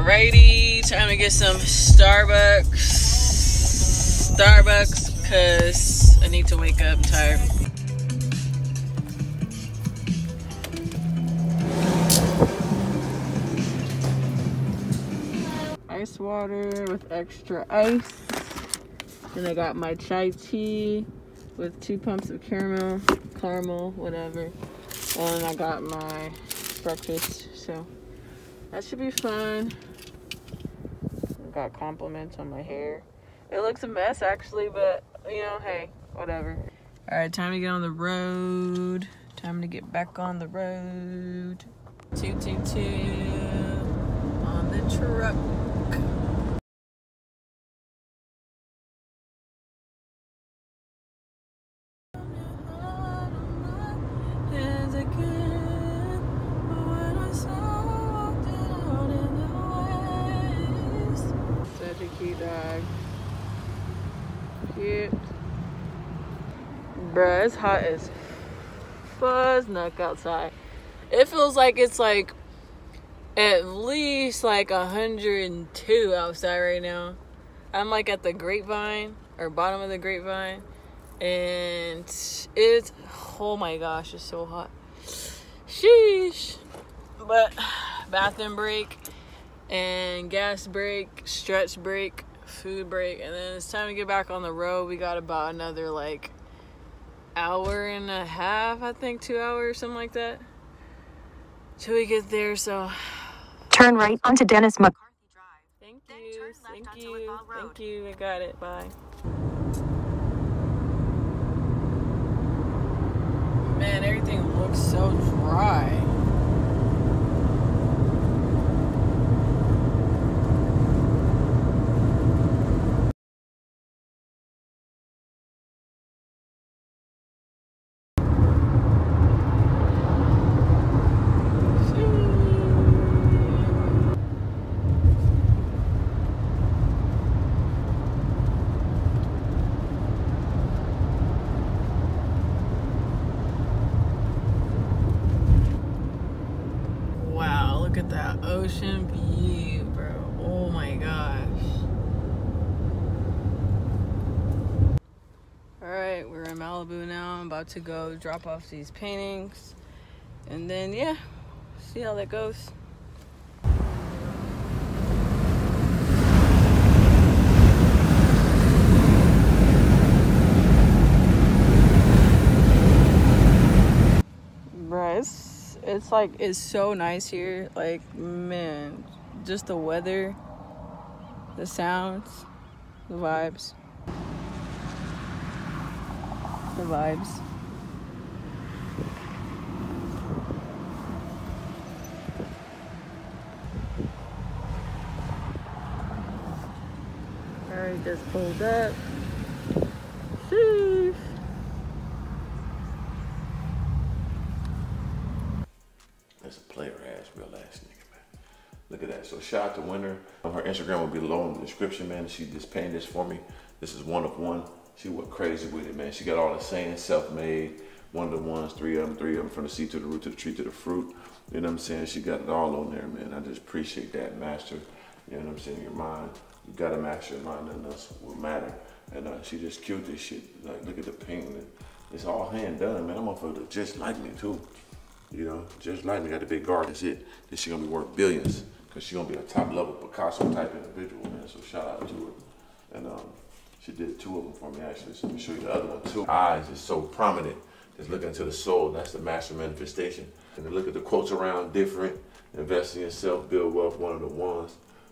Alrighty, trying to get some Starbucks, cause I need to wake up, I'm tired. Ice water with extra ice. Then I got my chai tea with 2 pumps of caramel, whatever. And I got my breakfast, so that should be fun. I got compliments on my hair. It looks a mess actually, but you know, hey, whatever. All right, time to get on the road. Time to get back on the road. On the truck. Such a cute dog. Cute. Bruh, it's hot as fuzz nuck outside. It feels like it's like at least like 102 outside right now. I'm like at the grapevine or bottom of the grapevine, and it's, oh my gosh, it's so hot. Sheesh. But bathroom break and gas break, stretch break, food break, and then it's time to get back on the road. We got about another like hour and a half, I think 2 hours, something like that, till we get there. So turn right onto Dennis McCarthy Drive. Thank you. I got it. Bye. Man, everything looks so dry. Look at that ocean view, bro. Oh my gosh. Alright, we're in Malibu now. I'm about to go drop off these paintings. And then, yeah, see how that goes. It's like, it's so nice here. Like, man, just the weather, the sounds, the vibes. The vibes. Alright, just pulled up. Sheesh. Look at that. So shout out to Winter. Her Instagram will be below in the description, man. She just painted this for me. This is 1 of 1. She went crazy with it, man. She got all the saying, self-made, 1 to 1s, 3 of them, from the seed to the root to the tree to the fruit. You know what I'm saying? She got it all on there, man. I just appreciate that, master. You know what I'm saying? Your mind. You gotta master your mind, and that's what matter. And she just killed this shit. Like, look at the painting. It's all hand done, man. I'm gonna feel just like me too. You know, just like me, got a big garden. That's it. This shit gonna be worth billions. Cause she gonna be a top level Picasso type individual, man. So shout out to her. And she did 2 of them for me actually. So let me show you the other one too. Eyes is so prominent. Just looking into the soul. That's the master manifestation. And then look at the quotes around different. Invest in yourself, build wealth, 1 of the 1s.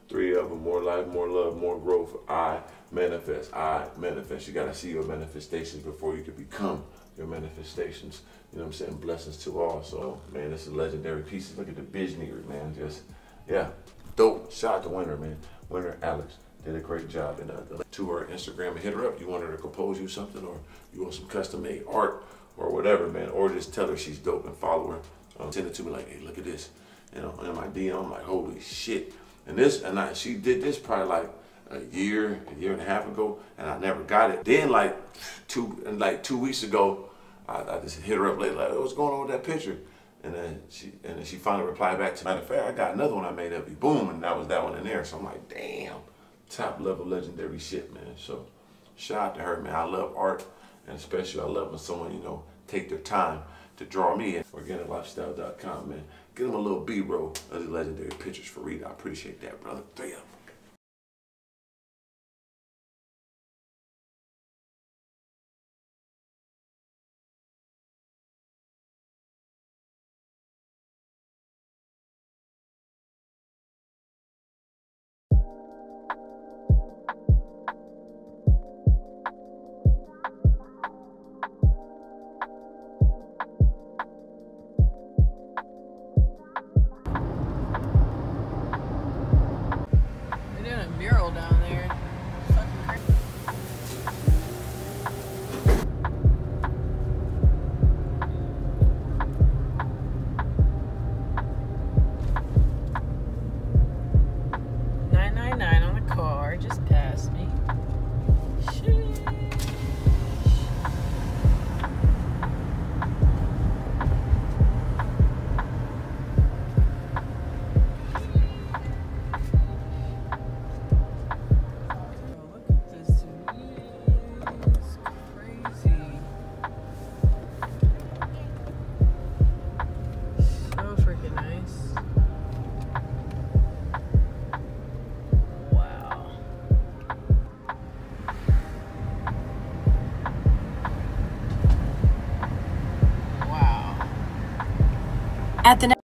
3 of them, more life, more love, more growth. I manifest, I manifest. You gotta see your manifestations before you can become your manifestations. You know what I'm saying? Blessings to all. So man, this is legendary pieces. Look at the visionaries, man. Just, yeah, dope. Shout out to Winter, man. Winter Alex did a great job. And to her Instagram and hit her up. You want her to compose you something, or you want some custom made art or whatever, man. Or just tell her she's dope and follow her. Send it to me like, hey, look at this. You know, in my DM, I'm like, holy shit. And this, and I, she did this probably like a year and a half ago, and I never got it. Then like two weeks ago, I just hit her up later, like, what's going on with that picture? And then she finally replied back to me, matter of fact, I got another one I made up, boom, and that was that one in there. So I'm like, damn, top level legendary shit, man. So shout out to her, man. I love art, and especially I love when someone, you know, take their time to draw me in. Organiclifestyle.com, man. Get them a little B-roll of the legendary pictures for Rita. I appreciate that, brother. 3 of them. At the next